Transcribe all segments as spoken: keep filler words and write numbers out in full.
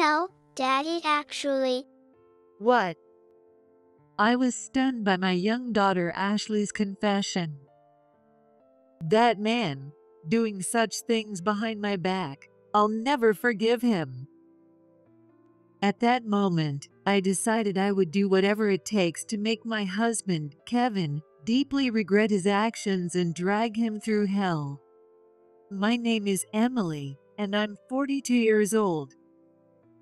know, Daddy actually... What? I was stunned by my young daughter Ashley's confession. That man, doing such things behind my back, I'll never forgive him. At that moment, I decided I would do whatever it takes to make my husband, Kevin, deeply regret his actions and drag him through hell. My name is Emily, and I'm forty-two years old.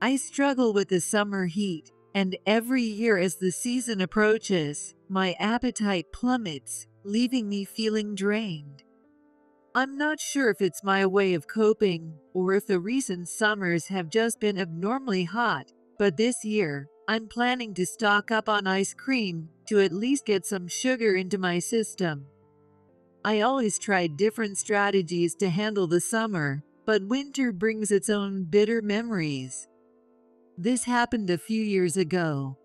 I struggle with the summer heat, and every year as the season approaches, my appetite plummets, leaving me feeling drained. I'm not sure if it's my way of coping, or if the recent summers have just been abnormally hot, but this year, I'm planning to stock up on ice cream, to at least get some sugar into my system. I always tried different strategies to handle the summer, but winter brings its own bitter memories. This happened a few years ago.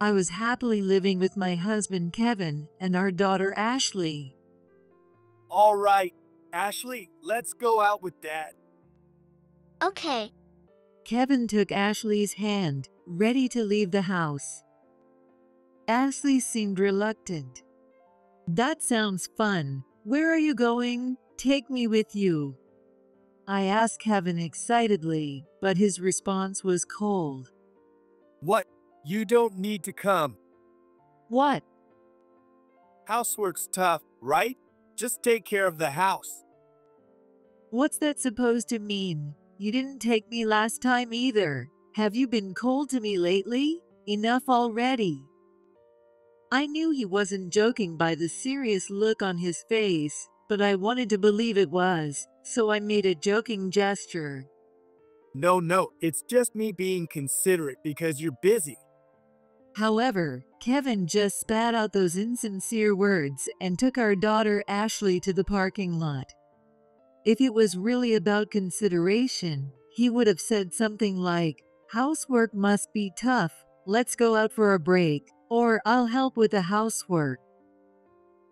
I was happily living with my husband Kevin and our daughter Ashley. All right, Ashley, let's go out with Dad. Okay. Kevin took Ashley's hand, ready to leave the house. Ashley seemed reluctant. That sounds fun. Where are you going? Take me with you. I asked Kevin excitedly, but his response was cold. What? You don't need to come. What? Housework's tough, right? Just take care of the house. What's that supposed to mean? You didn't take me last time either. Have you been cold to me lately? Enough already. I knew he wasn't joking by the serious look on his face, but I wanted to believe it was, so I made a joking gesture. No, no, it's just me being considerate because you're busy. However, Kevin just spat out those insincere words and took our daughter Ashley to the parking lot. If it was really about consideration, he would have said something like, "Housework must be tough, let's go out for a break," or "I'll help with the housework."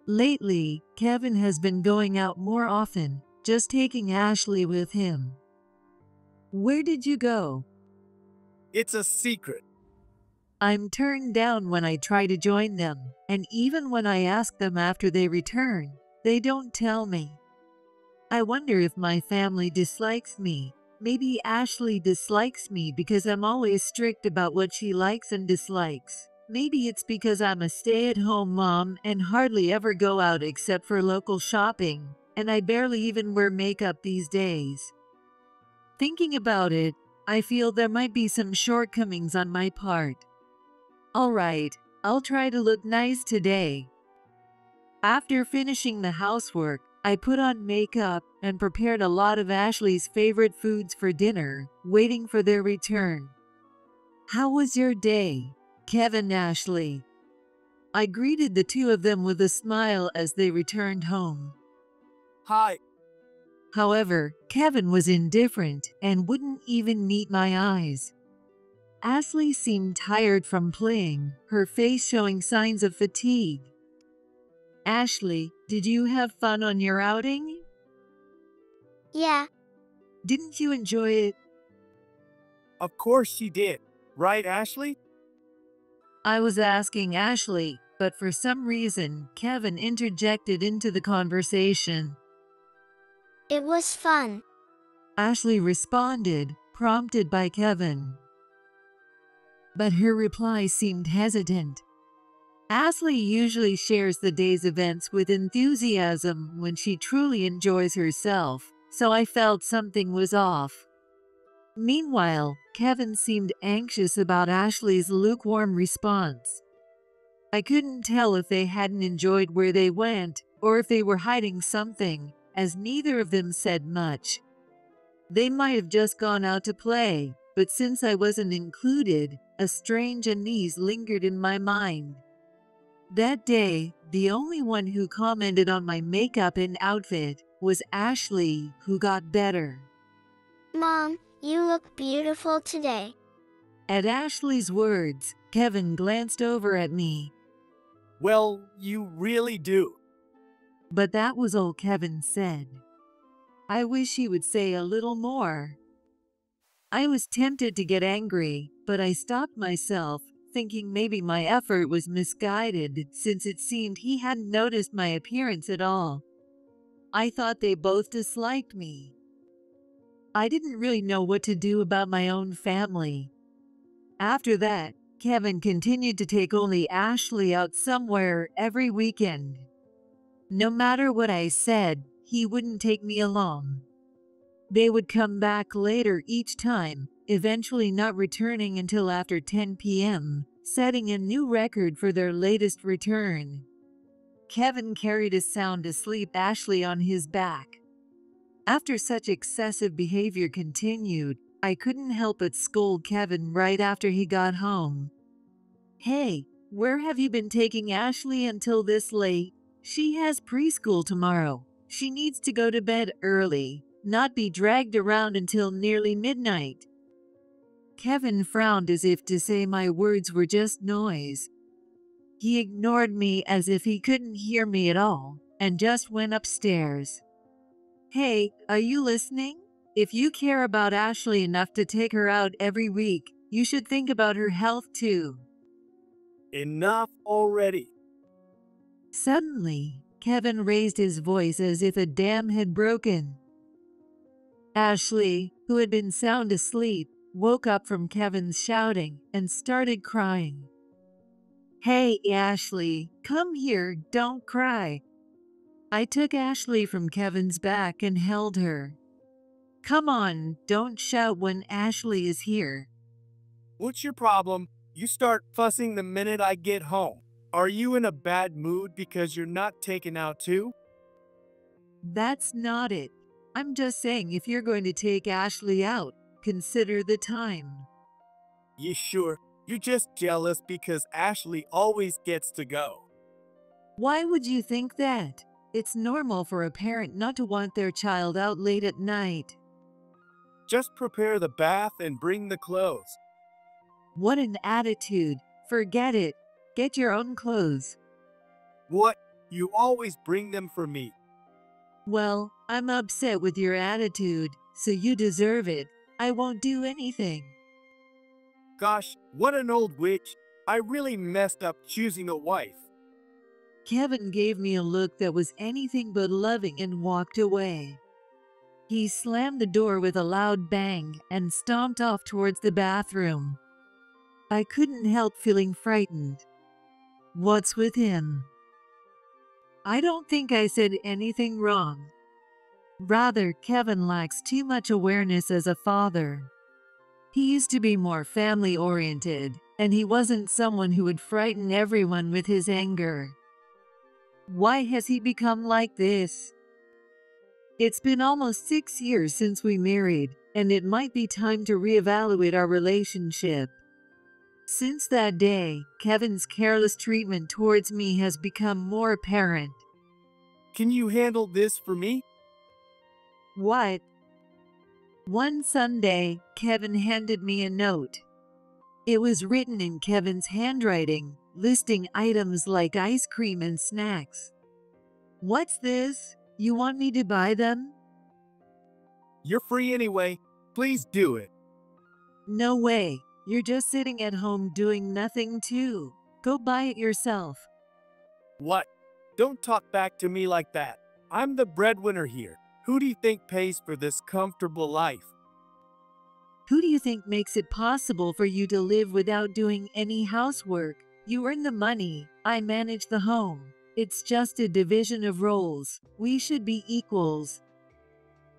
Lately, Kevin has been going out more often, just taking Ashley with him. Where did you go? It's a secret. I'm turned down when I try to join them, and even when I ask them after they return, they don't tell me. I wonder if my family dislikes me. Maybe Ashley dislikes me because I'm always strict about what she likes and dislikes. Maybe it's because I'm a stay-at-home mom and hardly ever go out except for local shopping, and I barely even wear makeup these days. Thinking about it, I feel there might be some shortcomings on my part. All right, I'll try to look nice today. After finishing the housework, I put on makeup and prepared a lot of Ashley's favorite foods for dinner, waiting for their return. How was your day, Kevin and Ashley? I greeted the two of them with a smile as they returned home. Hi. However, Kevin was indifferent and wouldn't even meet my eyes. Ashley seemed tired from playing, her face showing signs of fatigue. Ashley, did you have fun on your outing? Yeah. Didn't you enjoy it? Of course she did. Right, Ashley? I was asking Ashley, but for some reason, Kevin interjected into the conversation. It was fun, Ashley responded, prompted by Kevin. But her reply seemed hesitant. Ashley usually shares the day's events with enthusiasm when she truly enjoys herself, so I felt something was off. Meanwhile, Kevin seemed anxious about Ashley's lukewarm response. I couldn't tell if they hadn't enjoyed where they went, or if they were hiding something, as neither of them said much. They might have just gone out to play, but since I wasn't included, a strange unease lingered in my mind. That day, the only one who commented on my makeup and outfit was Ashley, who got better. Mom, you look beautiful today. At Ashley's words, Kevin glanced over at me. Well, you really do. But that was all Kevin said. I wish he would say a little more. I was tempted to get angry, but I stopped myself, thinking maybe my effort was misguided since it seemed he hadn't noticed my appearance at all. I thought they both disliked me. I didn't really know what to do about my own family. After that, Kevin continued to take only Ashley out somewhere every weekend. No matter what I said, he wouldn't take me along. They would come back later each time, eventually not returning until after ten p m, setting a new record for their latest return. Kevin carried us sound asleep, Ashley on his back. After such excessive behavior continued, I couldn't help but scold Kevin right after he got home. "Hey, where have you been taking Ashley until this late? She has preschool tomorrow. She needs to go to bed early, not be dragged around until nearly midnight." Kevin frowned as if to say my words were just noise. He ignored me as if he couldn't hear me at all, and just went upstairs. Hey, are you listening? If you care about Ashley enough to take her out every week, you should think about her health too. Enough already. Suddenly, Kevin raised his voice as if a dam had broken. Ashley, who had been sound asleep, woke up from Kevin's shouting and started crying. "Hey, Ashley, come here, don't cry." I took Ashley from Kevin's back and held her. "Come on, don't shout when Ashley is here." "What's your problem? You start fussing the minute I get home. Are you in a bad mood because you're not taken out too?" "That's not it. I'm just saying if you're going to take Ashley out, consider the time." "You sure? You're just jealous because Ashley always gets to go." "Why would you think that? It's normal for a parent not to want their child out late at night." "Just prepare the bath and bring the clothes." "What an attitude. Forget it. Get your own clothes." "What? You always bring them for me." "Well, I'm upset with your attitude, so you deserve it. I won't do anything." "Gosh, what an old witch. I really messed up choosing a wife." Kevin gave me a look that was anything but loving and walked away. He slammed the door with a loud bang and stomped off towards the bathroom. I couldn't help feeling frightened. What's with him? I don't think I said anything wrong. Rather, Kevin lacks too much awareness as a father. He used to be more family-oriented, and he wasn't someone who would frighten everyone with his anger. Why has he become like this? It's been almost six years since we married, and it might be time to reevaluate our relationship. Since that day, Kevin's careless treatment towards me has become more apparent. "Can you handle this for me?" "What?" One Sunday, Kevin handed me a note. It was written in Kevin's handwriting, listing items like ice cream and snacks. "What's this? You want me to buy them?" "You're free anyway. Please do it." "No way. You're just sitting at home doing nothing too. Go buy it yourself." "What? Don't talk back to me like that. I'm the breadwinner here. Who do you think pays for this comfortable life?" "Who do you think makes it possible for you to live without doing any housework? You earn the money, I manage the home. It's just a division of roles. We should be equals."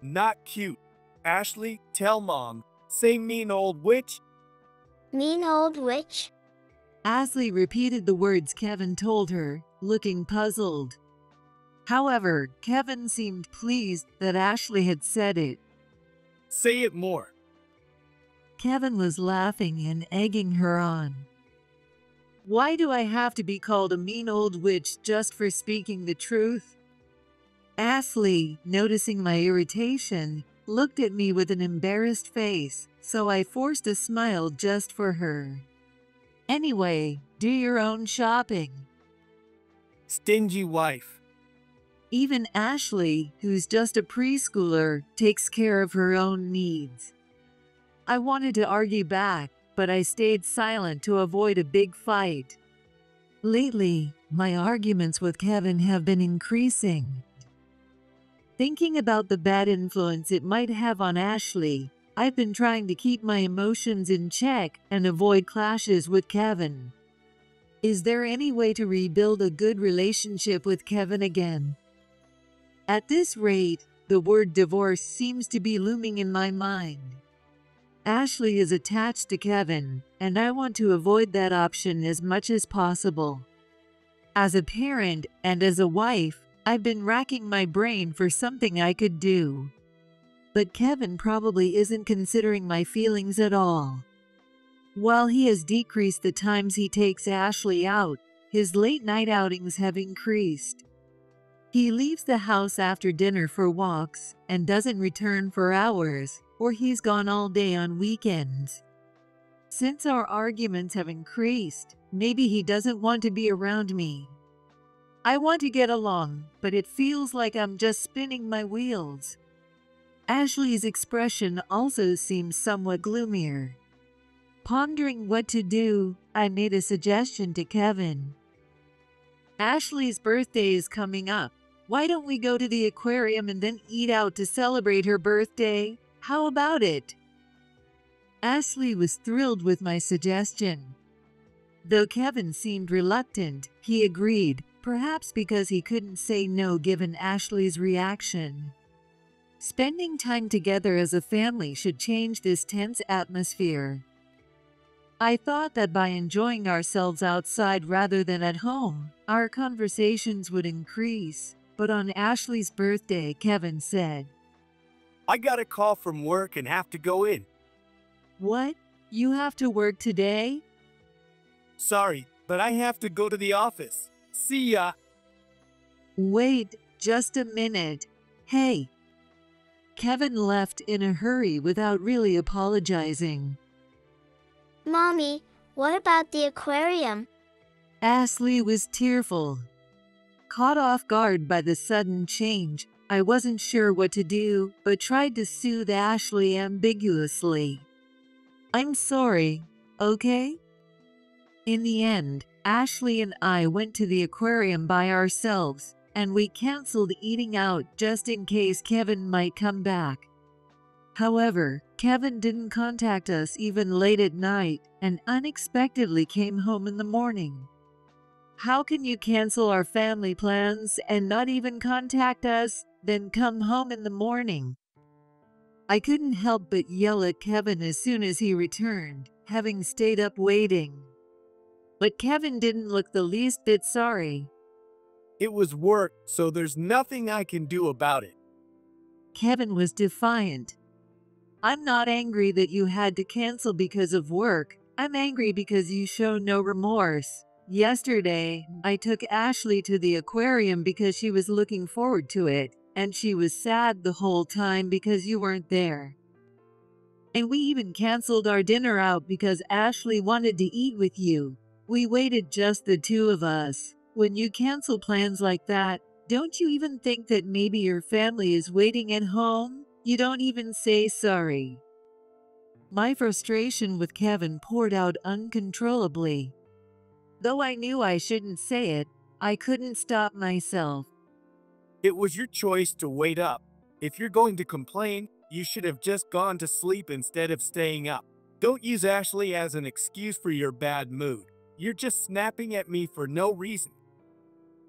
"Not cute. Ashley, tell Mom. Say mean old witch." "Mean old witch?" Ashley repeated the words Kevin told her, looking puzzled. However, Kevin seemed pleased that Ashley had said it. "Say it more." Kevin was laughing and egging her on. "Why do I have to be called a mean old witch just for speaking the truth?" Ashley, noticing my irritation, looked at me with an embarrassed face, so I forced a smile just for her. "Anyway, do your own shopping." Stingy wife. Even Ashley, who's just a preschooler, takes care of her own needs. I wanted to argue back, but I stayed silent to avoid a big fight. Lately, my arguments with Kevin have been increasing. Thinking about the bad influence it might have on Ashley, I've been trying to keep my emotions in check and avoid clashes with Kevin. Is there any way to rebuild a good relationship with Kevin again? At this rate, the word divorce seems to be looming in my mind. Ashley is attached to Kevin, and I want to avoid that option as much as possible. As a parent and as a wife, I've been racking my brain for something I could do. But Kevin probably isn't considering my feelings at all. While he has decreased the times he takes Ashley out, his late-night outings have increased. He leaves the house after dinner for walks and doesn't return for hours, or he's gone all day on weekends. Since our arguments have increased, maybe he doesn't want to be around me. I want to get along, but it feels like I'm just spinning my wheels. Ashley's expression also seems somewhat gloomier. Pondering what to do, I made a suggestion to Kevin. Ashley's birthday is coming up. Why don't we go to the aquarium and then eat out to celebrate her birthday? How about it? Ashley was thrilled with my suggestion. Though Kevin seemed reluctant, he agreed, perhaps because he couldn't say no given Ashley's reaction. Spending time together as a family should change this tense atmosphere. I thought that by enjoying ourselves outside rather than at home, our conversations would increase, but on Ashley's birthday, Kevin said, "I got a call from work and have to go in." "What? You have to work today?" "Sorry, but I have to go to the office. See ya." "Wait, just a minute. Hey." Kevin left in a hurry without really apologizing. "Mommy, what about the aquarium?" Ashley was tearful. Caught off guard by the sudden change, I wasn't sure what to do, but tried to soothe Ashley ambiguously. "I'm sorry, okay?" In the end, Ashley and I went to the aquarium by ourselves, and we canceled eating out just in case Kevin might come back. However, Kevin didn't contact us even late at night and unexpectedly came home in the morning. How can you cancel our family plans and not even contact us, then come home in the morning? I couldn't help but yell at Kevin as soon as he returned, having stayed up waiting. But Kevin didn't look the least bit sorry. "It was work, so there's nothing I can do about it." Kevin was defiant. "I'm not angry that you had to cancel because of work. I'm angry because you show no remorse. Yesterday, I took Ashley to the aquarium because she was looking forward to it, and she was sad the whole time because you weren't there. And we even canceled our dinner out because Ashley wanted to eat with you. We waited just the two of us. When you cancel plans like that, don't you even think that maybe your family is waiting at home? You don't even say sorry." My frustration with Kevin poured out uncontrollably. Though I knew I shouldn't say it, I couldn't stop myself. "It was your choice to wait up. If you're going to complain, you should have just gone to sleep instead of staying up. Don't use Ashley as an excuse for your bad mood. You're just snapping at me for no reason."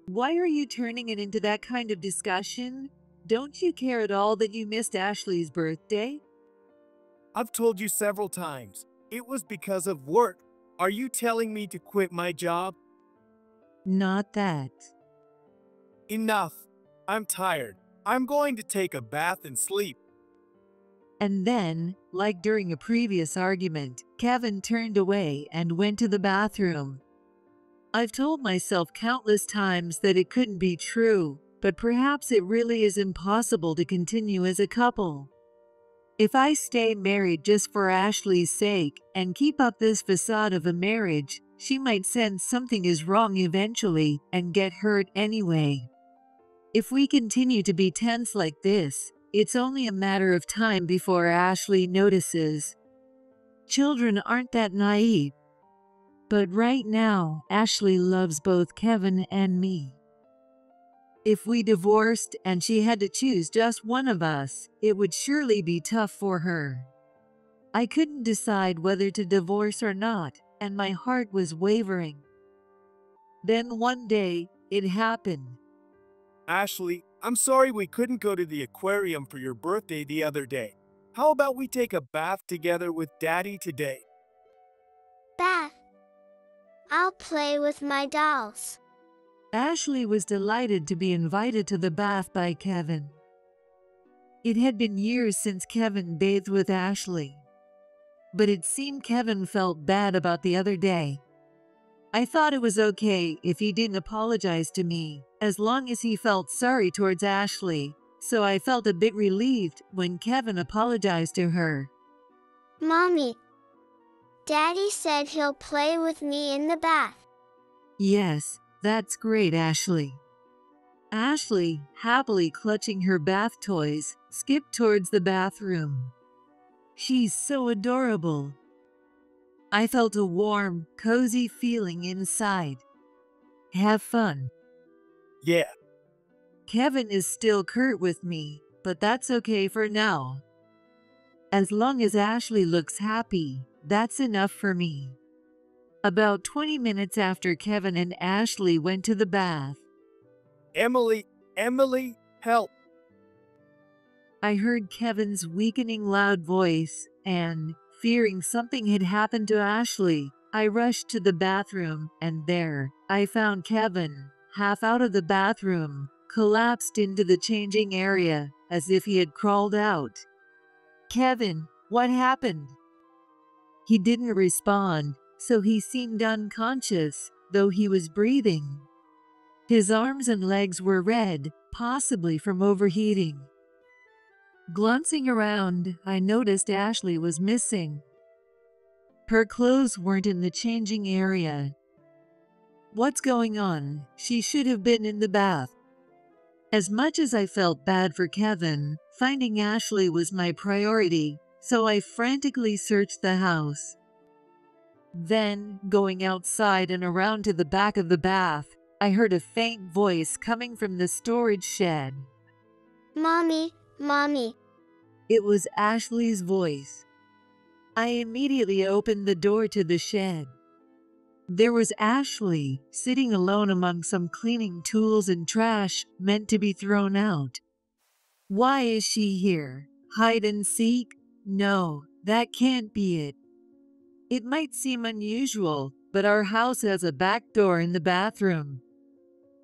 "Why are you turning it into that kind of discussion? Don't you care at all that you missed Ashley's birthday?" "I've told you several times. It was because of work. Are you telling me to quit my job?" "Not that." "Enough. I'm tired. I'm going to take a bath and sleep." And then, like during a previous argument, Kevin turned away and went to the bathroom. I've told myself countless times that it couldn't be true, but perhaps it really is impossible to continue as a couple. If I stay married just for Ashley's sake and keep up this facade of a marriage, she might sense something is wrong eventually and get hurt anyway. If we continue to be tense like this, it's only a matter of time before Ashley notices. Children aren't that naive. But right now, Ashley loves both Kevin and me. If we divorced and she had to choose just one of us, it would surely be tough for her. I couldn't decide whether to divorce or not, and my heart was wavering. Then one day, it happened. Ashley, I'm sorry we couldn't go to the aquarium for your birthday the other day. How about we take a bath together with Daddy today? Bath? I'll play with my dolls. Ashley was delighted to be invited to the bath by Kevin. It had been years since Kevin bathed with Ashley, but it seemed Kevin felt bad about the other day. I thought it was okay if he didn't apologize to me, as long as he felt sorry towards Ashley, so I felt a bit relieved when Kevin apologized to her. Mommy, Daddy said he'll play with me in the bath. Yes. That's great, Ashley. Ashley, happily clutching her bath toys, skipped towards the bathroom. She's so adorable. I felt a warm, cozy feeling inside. Have fun. Yeah. Kevin is still curt with me, but that's okay for now. As long as Ashley looks happy, that's enough for me. About twenty minutes after Kevin and Ashley went to the bath. Emily, Emily, help. I heard Kevin's weakening loud voice and, fearing something had happened to Ashley, I rushed to the bathroom and there, I found Kevin, half out of the bathroom, collapsed into the changing area, as if he had crawled out. Kevin, what happened? He didn't respond. So he seemed unconscious, though he was breathing. His arms and legs were red, possibly from overheating. Glancing around, I noticed Ashley was missing. Her clothes weren't in the changing area. What's going on? She should have been in the bath. As much as I felt bad for Kevin, finding Ashley was my priority, so I frantically searched the house. Then, going outside and around to the back of the bath, I heard a faint voice coming from the storage shed. Mommy, Mommy. It was Ashley's voice. I immediately opened the door to the shed. There was Ashley, sitting alone among some cleaning tools and trash meant to be thrown out. Why is she here? Hide and seek? No, that can't be it. It might seem unusual, but our house has a back door in the bathroom.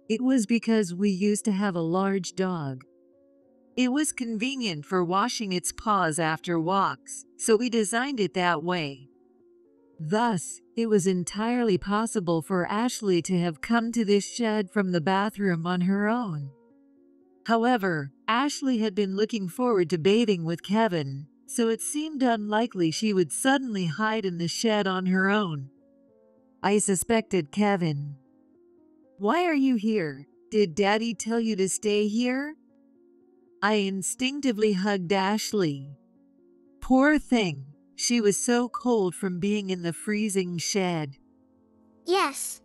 It was because we used to have a large dog. It was convenient for washing its paws after walks, so we designed it that way. Thus, it was entirely possible for Ashley to have come to this shed from the bathroom on her own. However, Ashley had been looking forward to bathing with Kevin, so it seemed unlikely she would suddenly hide in the shed on her own. I suspected Kevin. Why are you here? Did Daddy tell you to stay here? I instinctively hugged Ashley. Poor thing, she was so cold from being in the freezing shed. Yes.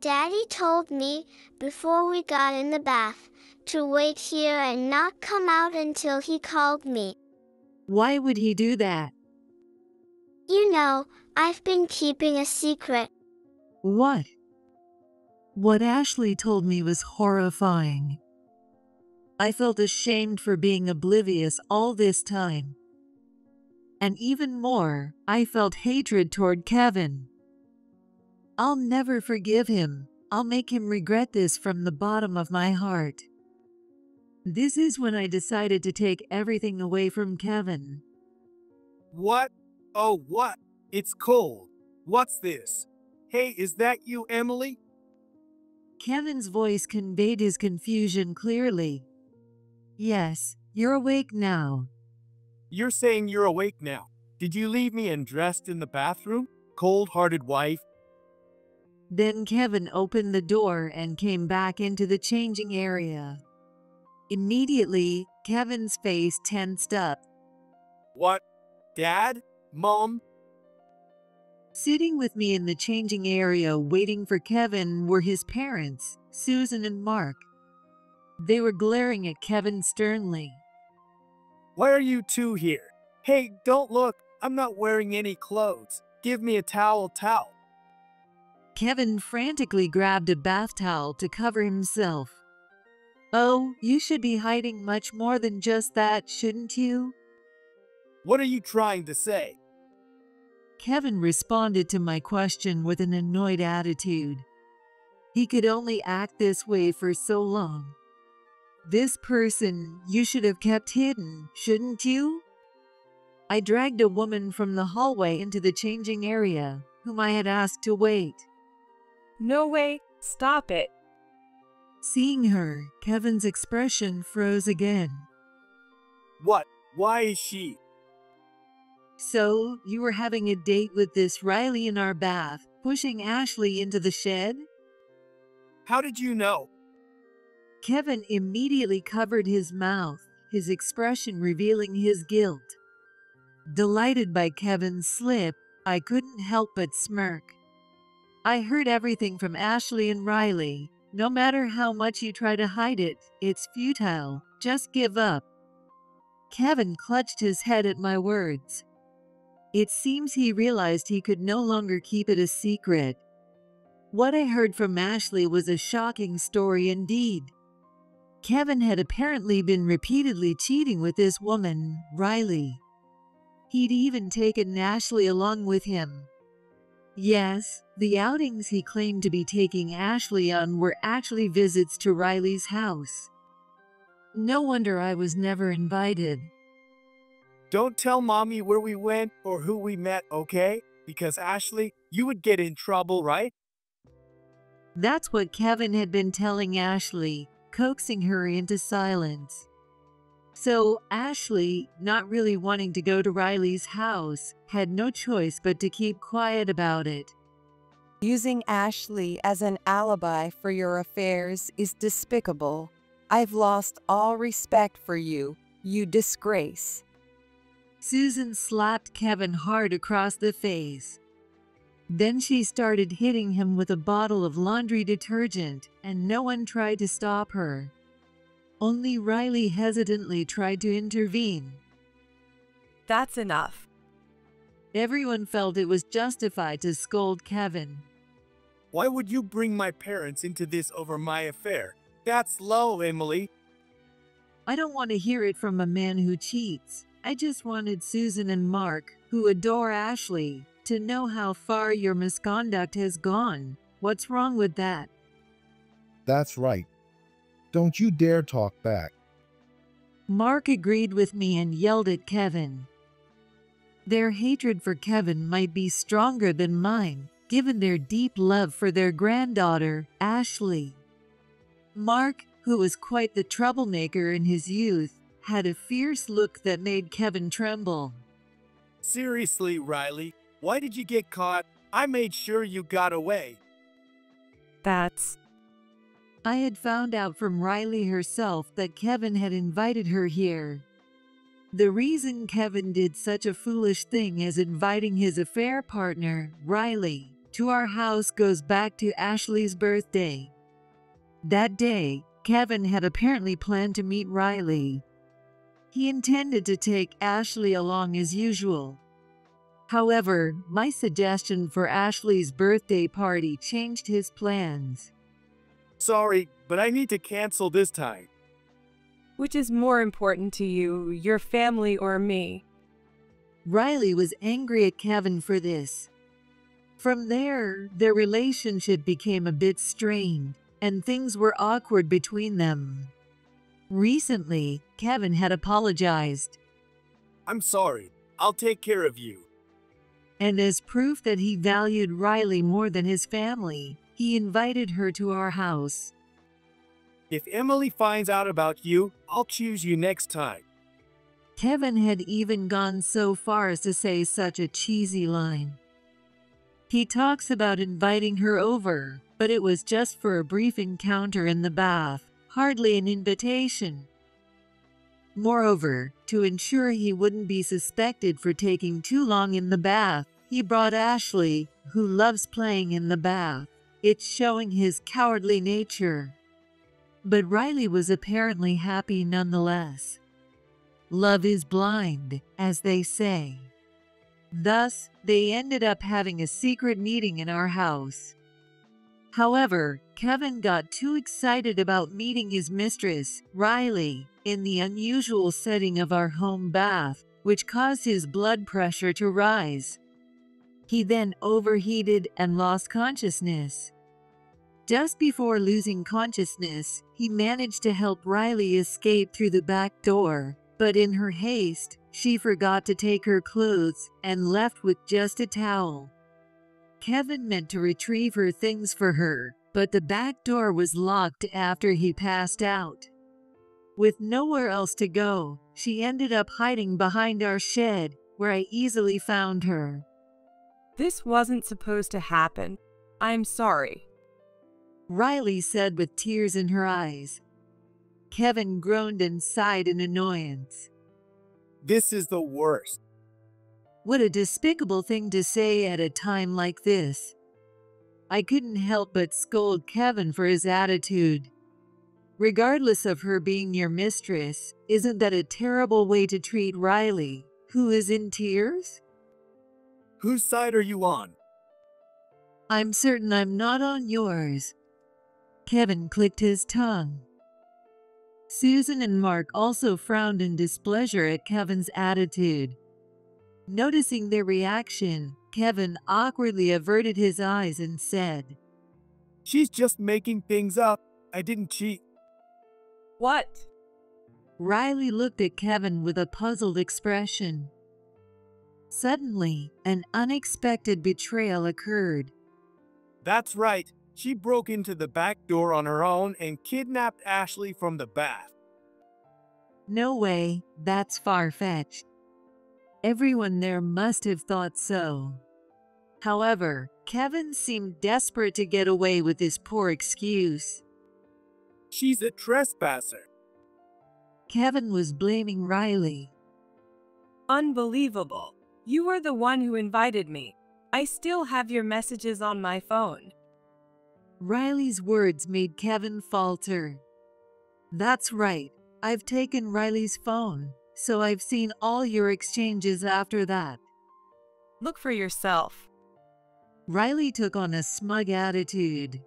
Daddy told me, before we got in the bath, to wait here and not come out until he called me. Why would he do that? You know, I've been keeping a secret. What? What Ashley told me was horrifying. I felt ashamed for being oblivious all this time. And even more, I felt hatred toward Kevin. I'll never forgive him. I'll make him regret this from the bottom of my heart. This is when I decided to take everything away from Kevin. What? Oh, what? It's cold. What's this? Hey, is that you, Emily? Kevin's voice conveyed his confusion clearly. Yes, you're awake now. You're saying you're awake now. Did you leave me undressed in the bathroom, cold-hearted wife? Then Kevin opened the door and came back into the changing area. Immediately, Kevin's face tensed up. What? Dad? Mom? Sitting with me in the changing area waiting for Kevin were his parents, Susan and Mark. They were glaring at Kevin sternly. Why are you two here? Hey, don't look. I'm not wearing any clothes. Give me a towel, towel. Kevin frantically grabbed a bath towel to cover himself. Oh, you should be hiding much more than just that, shouldn't you? What are you trying to say? Kevin responded to my question with an annoyed attitude. He could only act this way for so long. This person you should have kept hidden, shouldn't you? I dragged a woman from the hallway into the changing area, whom I had asked to wait. No way, stop it. Seeing her, Kevin's expression froze again. What? Why is she? So, you were having a date with this Riley in our bath, pushing Ashley into the shed? How did you know? Kevin immediately covered his mouth, his expression revealing his guilt. Delighted by Kevin's slip, I couldn't help but smirk. I heard everything from Ashley and Riley. No matter how much you try to hide it, it's futile. Just give up. Kevin clutched his head at my words. It seems he realized he could no longer keep it a secret. What I heard from Ashley was a shocking story indeed. Kevin had apparently been repeatedly cheating with this woman, Riley. He'd even taken Ashley along with him. Yes, the outings he claimed to be taking Ashley on were actually visits to Riley's house. No wonder I was never invited. Don't tell Mommy where we went or who we met, okay? Because Ashley, you would get in trouble, right? That's what Kevin had been telling Ashley, coaxing her into silence. So, Ashley, not really wanting to go to Riley's house, had no choice but to keep quiet about it. Using Ashley as an alibi for your affairs is despicable. I've lost all respect for you, you disgrace. Susan slapped Kevin hard across the face. Then she started hitting him with a bottle of laundry detergent, and no one tried to stop her. Only Riley hesitantly tried to intervene. That's enough. Everyone felt it was justified to scold Kevin. Why would you bring my parents into this over my affair? That's low, Emily. I don't want to hear it from a man who cheats. I just wanted Susan and Mark, who adore Ashley, to know how far your misconduct has gone. What's wrong with that? That's right. Don't you dare talk back. Mark agreed with me and yelled at Kevin. Their hatred for Kevin might be stronger than mine, given their deep love for their granddaughter, Ashley. Mark, who was quite the troublemaker in his youth, had a fierce look that made Kevin tremble. Seriously, Riley, why did you get caught? I made sure you got away. That's... I had found out from Riley herself that Kevin had invited her here. The reason Kevin did such a foolish thing as inviting his affair partner, Riley, to our house goes back to Ashley's birthday. That day, Kevin had apparently planned to meet Riley. He intended to take Ashley along as usual. However, my suggestion for Ashley's birthday party changed his plans. Sorry, but I need to cancel this time. Which is more important to you, your family or me? Riley was angry at Kevin for this. From there, their relationship became a bit strained, and things were awkward between them. Recently, Kevin had apologized. I'm sorry. I'll take care of you. And as proof that he valued Riley more than his family, he invited her to our house. If Emily finds out about you, I'll choose you next time. Kevin had even gone so far as to say such a cheesy line. He talks about inviting her over, but it was just for a brief encounter in the bath, hardly an invitation. Moreover, to ensure he wouldn't be suspected for taking too long in the bath. He brought Ashley, who loves playing in the bath. It's showing his cowardly nature. But Riley was apparently happy nonetheless. Love is blind, as they say. Thus, they ended up having a secret meeting in our house. However, Kevin got too excited about meeting his mistress, Riley, in the unusual setting of our home bath, which caused his blood pressure to rise. He then overheated and lost consciousness. Just before losing consciousness, he managed to help Riley escape through the back door, but in her haste, she forgot to take her clothes and left with just a towel. Kevin meant to retrieve her things for her, but the back door was locked after he passed out. With nowhere else to go, she ended up hiding behind our shed, where I easily found her. This wasn't supposed to happen. I'm sorry, Riley said with tears in her eyes. Kevin groaned and sighed in annoyance. This is the worst. What a despicable thing to say at a time like this. I couldn't help but scold Kevin for his attitude. Regardless of her being your mistress, isn't that a terrible way to treat Riley, who is in tears? Whose side are you on? I'm certain I'm not on yours. Kevin clicked his tongue. Susan and Mark also frowned in displeasure at Kevin's attitude. Noticing their reaction, Kevin awkwardly averted his eyes and said, She's just making things up. I didn't cheat. What? Riley looked at Kevin with a puzzled expression. Suddenly, an unexpected betrayal occurred. That's right. She broke into the back door on her own and kidnapped Ashley from the bath. No way, that's far-fetched. Everyone there must have thought so. However, Kevin seemed desperate to get away with his poor excuse. She's a trespasser. Kevin was blaming Riley. Unbelievable. You were the one who invited me. I still have your messages on my phone. Riley's words made Kevin falter. That's right. I've taken Riley's phone, so I've seen all your exchanges after that. Look for yourself. Riley took on a smug attitude.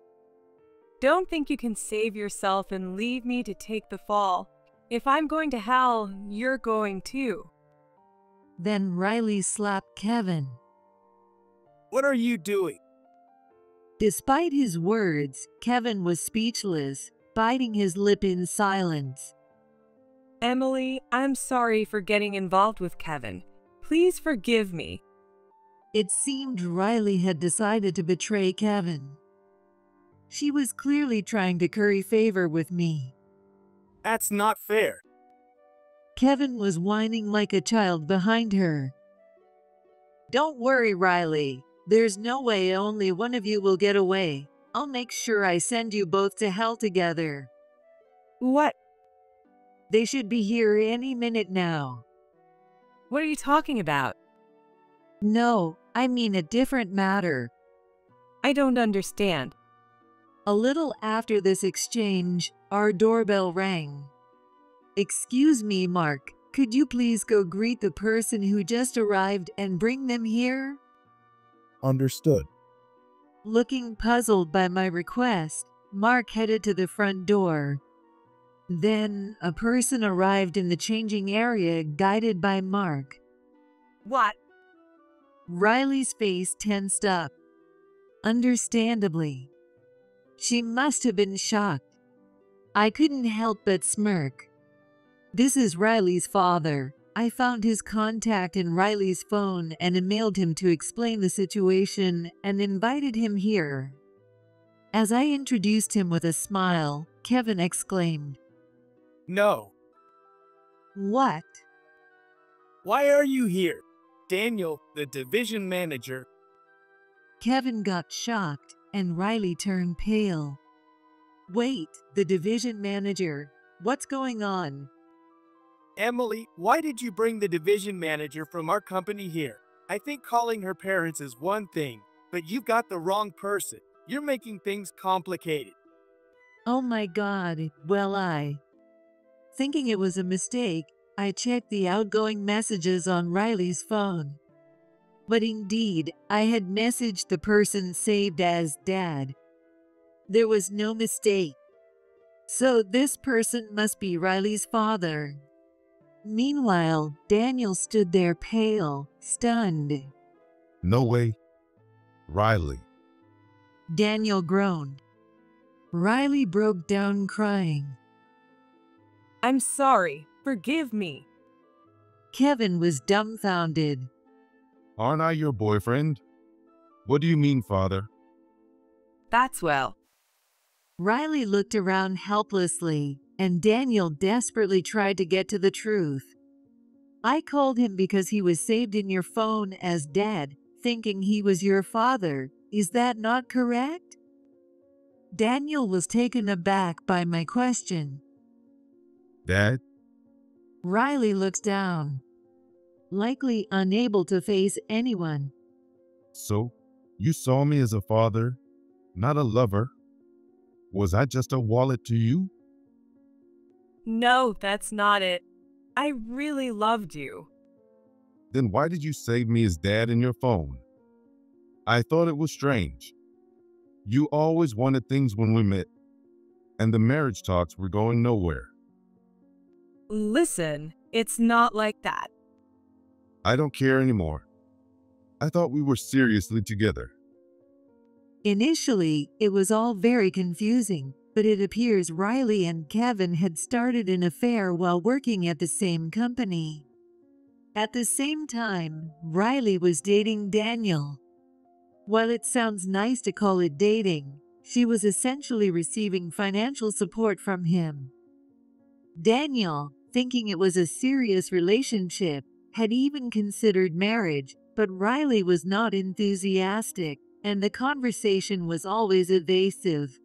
Don't think you can save yourself and leave me to take the fall. If I'm going to hell, you're going too. Then Riley slapped Kevin. What are you doing? Despite his words, Kevin was speechless, biting his lip in silence. Emily, I'm sorry for getting involved with Kevin. Please forgive me. It seemed Riley had decided to betray Kevin. She was clearly trying to curry favor with me. That's not fair. Kevin was whining like a child behind her. Don't worry, Riley. There's no way only one of you will get away. I'll make sure I send you both to hell together. What? They should be here any minute now. What are you talking about? No, I mean a different matter. I don't understand. A little after this exchange, our doorbell rang. Excuse me, Mark. Could you please go greet the person who just arrived and bring them here? Understood. Looking puzzled by my request, Mark headed to the front door. Then, a person arrived in the changing area guided by Mark. What? Riley's face tensed up. Understandably. She must have been shocked. I couldn't help but smirk. This is Riley's father. I found his contact in Riley's phone and emailed him to explain the situation and invited him here. As I introduced him with a smile, Kevin exclaimed, No. What? Why are you here? Daniel, the division manager. Kevin got shocked and Riley turned pale. Wait, the division manager, what's going on? Emily, why did you bring the division manager from our company here? I think calling her parents is one thing, but you've got the wrong person. You're making things complicated. Oh my God, well I... Thinking it was a mistake, I checked the outgoing messages on Riley's phone. But indeed, I had messaged the person saved as Dad. There was no mistake. So this person must be Riley's father. Meanwhile, Daniel stood there pale, stunned. No way. Riley. Daniel groaned. Riley broke down crying. I'm sorry. Forgive me. Kevin was dumbfounded. Aren't I your boyfriend? What do you mean, father? That's well. Riley looked around helplessly, and Daniel desperately tried to get to the truth. I called him because he was saved in your phone as Dad, thinking he was your father. Is that not correct? Daniel was taken aback by my question. Dad? Riley looks down, likely unable to face anyone. So, you saw me as a father, not a lover. Was I just a wallet to you? No, that's not it. I really loved you. Then why did you save me as Dad in your phone? I thought it was strange. You always wanted things when we met, and the marriage talks were going nowhere. Listen, it's not like that. I don't care anymore. I thought we were seriously together. Initially, it was all very confusing, but it appears Riley and Kevin had started an affair while working at the same company. At the same time, Riley was dating Daniel. While it sounds nice to call it dating, she was essentially receiving financial support from him. Daniel, thinking it was a serious relationship, had even considered marriage, but Riley was not enthusiastic, and the conversation was always evasive.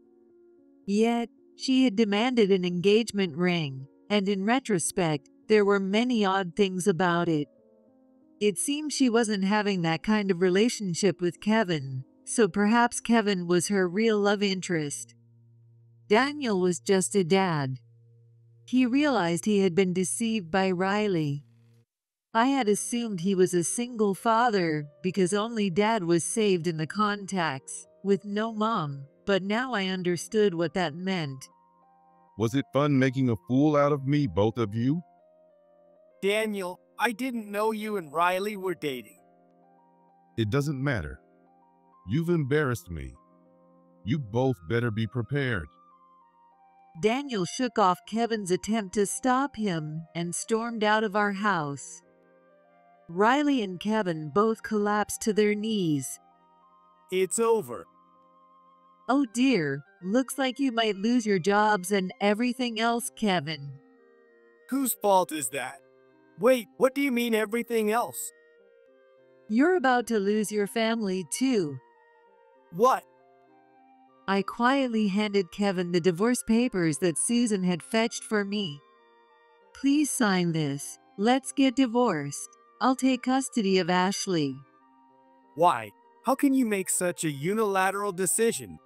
Yet, she had demanded an engagement ring, and in retrospect, there were many odd things about it. It seemed she wasn't having that kind of relationship with Kevin, so perhaps Kevin was her real love interest. Daniel was just a dad. He realized he had been deceived by Riley. I had assumed he was a single father because only Dad was saved in the contacts, with no mom, but now I understood what that meant. Was it fun making a fool out of me, both of you? Daniel, I didn't know you and Riley were dating. It doesn't matter. You've embarrassed me. You both better be prepared. Daniel shook off Kevin's attempt to stop him and stormed out of our house. Riley and Kevin both collapsed to their knees. It's over. Oh dear, looks like you might lose your jobs and everything else, Kevin. Whose fault is that? Wait, what do you mean everything else? You're about to lose your family too. What? I quietly handed Kevin the divorce papers that Susan had fetched for me. Please sign this. Let's get divorced. I'll take custody of Ashley. Why? How can you make such a unilateral decision?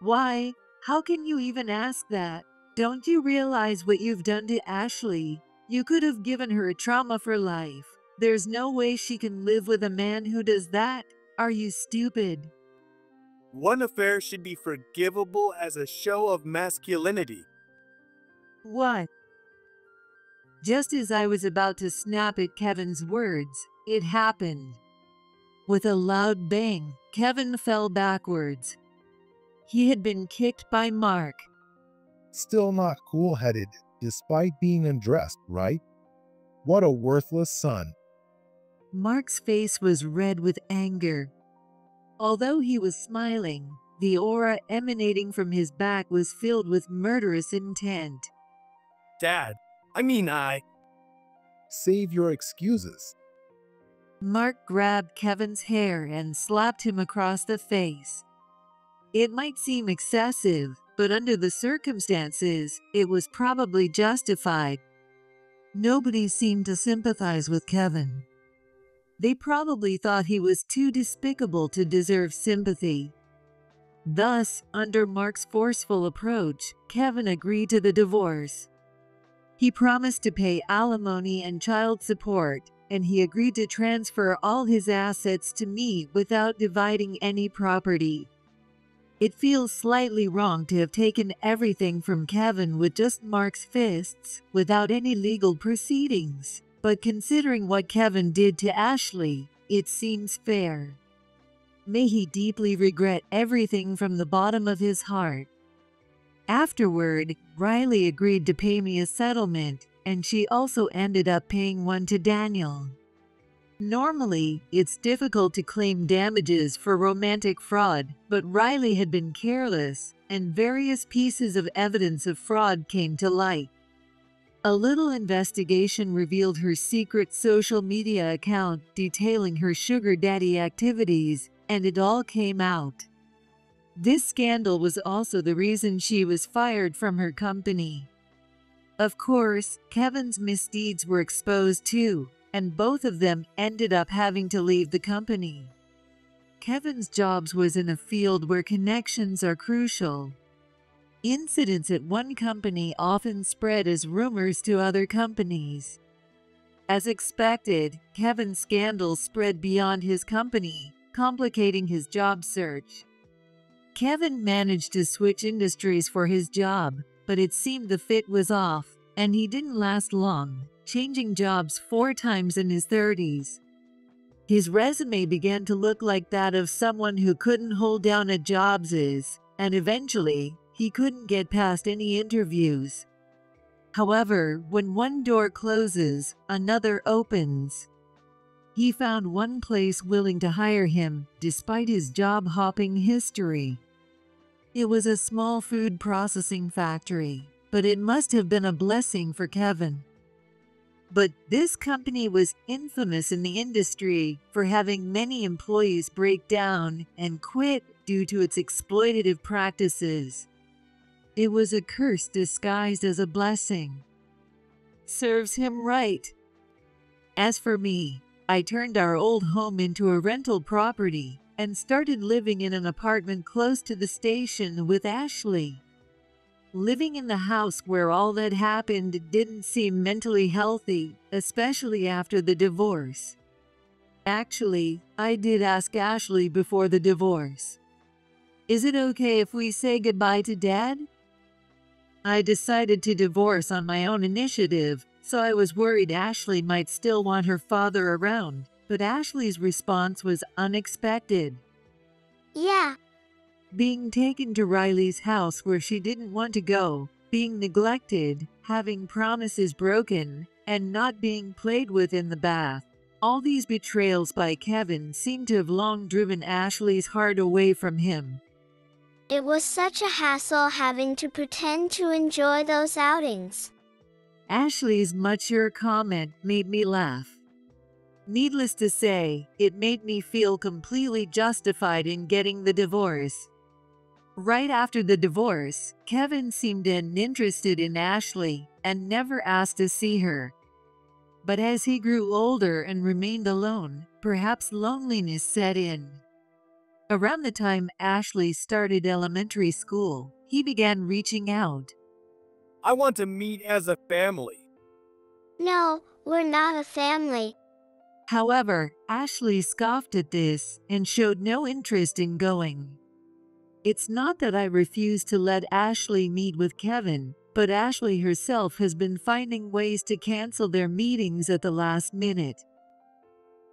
Why? How can you even ask that? Don't you realize what you've done to Ashley? You could have given her a trauma for life. There's no way she can live with a man who does that. Are you stupid? One affair should be forgivable as a show of masculinity. What? Just as I was about to snap at Kevin's words, it happened. With a loud bang, Kevin fell backwards. He had been kicked by Mark. Still not cool-headed, despite being undressed, right? What a worthless son. Mark's face was red with anger. Although he was smiling, the aura emanating from his back was filled with murderous intent. Dad, I mean I... Save your excuses. Mark grabbed Kevin's hair and slapped him across the face. It might seem excessive, but under the circumstances, it was probably justified. Nobody seemed to sympathize with Kevin. They probably thought he was too despicable to deserve sympathy. Thus, under Mark's forceful approach, Kevin agreed to the divorce. He promised to pay alimony and child support, and he agreed to transfer all his assets to me without dividing any property. It feels slightly wrong to have taken everything from Kevin with just Mark's fists, without any legal proceedings, but considering what Kevin did to Ashley, it seems fair. May he deeply regret everything from the bottom of his heart. Afterward, Riley agreed to pay me a settlement, and she also ended up paying one to Daniel. Normally, it's difficult to claim damages for romantic fraud, but Riley had been careless, and various pieces of evidence of fraud came to light. A little investigation revealed her secret social media account detailing her sugar daddy activities, and it all came out. This scandal was also the reason she was fired from her company. Of course, Kevin's misdeeds were exposed too, and both of them ended up having to leave the company. Kevin's job was in a field where connections are crucial. Incidents at one company often spread as rumors to other companies. As expected, Kevin's scandal spread beyond his company, complicating his job search. Kevin managed to switch industries for his job, but it seemed the fit was off, and he didn't last long, changing jobs four times in his thirties. His resume began to look like that of someone who couldn't hold down a job's is, and eventually, he couldn't get past any interviews. However, when one door closes, another opens. He found one place willing to hire him, despite his job-hopping history. It was a small food processing factory, but it must have been a blessing for Kevin. But this company was infamous in the industry for having many employees break down and quit due to its exploitative practices. It was a curse disguised as a blessing. Serves him right. As for me, I turned our old home into a rental property and started living in an apartment close to the station with Ashley. Living in the house where all that happened didn't seem mentally healthy, especially after the divorce. Actually, I did ask Ashley before the divorce, "Is it okay if we say goodbye to Dad?" I decided to divorce on my own initiative, so I was worried Ashley might still want her father around, but Ashley's response was unexpected. "Yeah." Being taken to Riley's house where she didn't want to go, being neglected, having promises broken, and not being played with in the bath. All these betrayals by Kevin seemed to have long driven Ashley's heart away from him. It was such a hassle having to pretend to enjoy those outings. Ashley's mature comment made me laugh. Needless to say, it made me feel completely justified in getting the divorce. Right after the divorce, Kevin seemed uninterested in Ashley and never asked to see her. But as he grew older and remained alone, perhaps loneliness set in. Around the time Ashley started elementary school, he began reaching out. "I want to meet as a family." "No, we're not a family." However, Ashley scoffed at this and showed no interest in going. It's not that I refuse to let Ashley meet with Kevin, but Ashley herself has been finding ways to cancel their meetings at the last minute.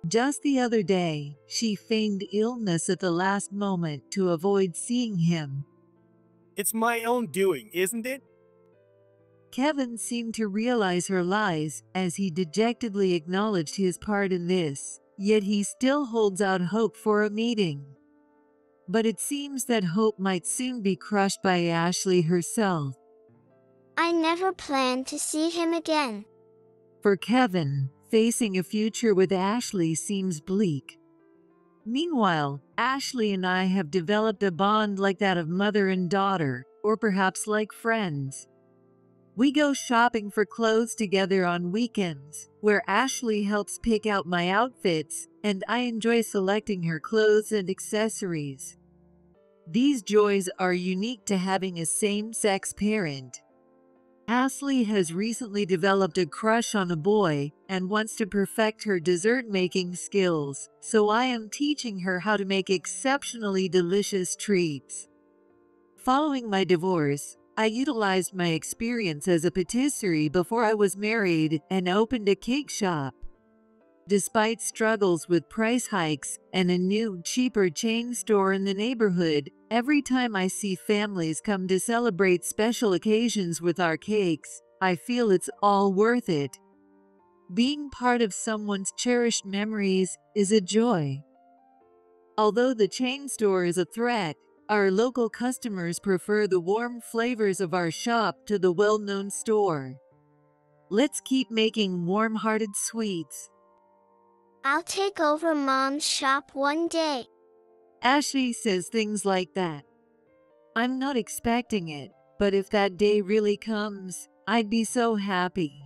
Just the other day, she feigned illness at the last moment to avoid seeing him. "It's my own doing, isn't it?" Kevin seemed to realize her lies as he dejectedly acknowledged his part in this, yet he still holds out hope for a meeting. But it seems that hope might soon be crushed by Ashley herself. "I never planned to see him again." For Kevin, facing a future with Ashley seems bleak. Meanwhile, Ashley and I have developed a bond like that of mother and daughter, or perhaps like friends. We go shopping for clothes together on weekends, where Ashley helps pick out my outfits, and I enjoy selecting her clothes and accessories. These joys are unique to having a same-sex parent. Ashley has recently developed a crush on a boy and wants to perfect her dessert-making skills, so I am teaching her how to make exceptionally delicious treats. Following my divorce, I utilized my experience as a patisserie before I was married and opened a cake shop. Despite struggles with price hikes and a new, cheaper chain store in the neighborhood, every time I see families come to celebrate special occasions with our cakes, I feel it's all worth it. Being part of someone's cherished memories is a joy. Although the chain store is a threat, our local customers prefer the warm flavors of our shop to the well-known store. Let's keep making warm-hearted sweets. I'll take over Mom's shop one day. Ashley says things like that. I'm not expecting it, but if that day really comes, I'd be so happy.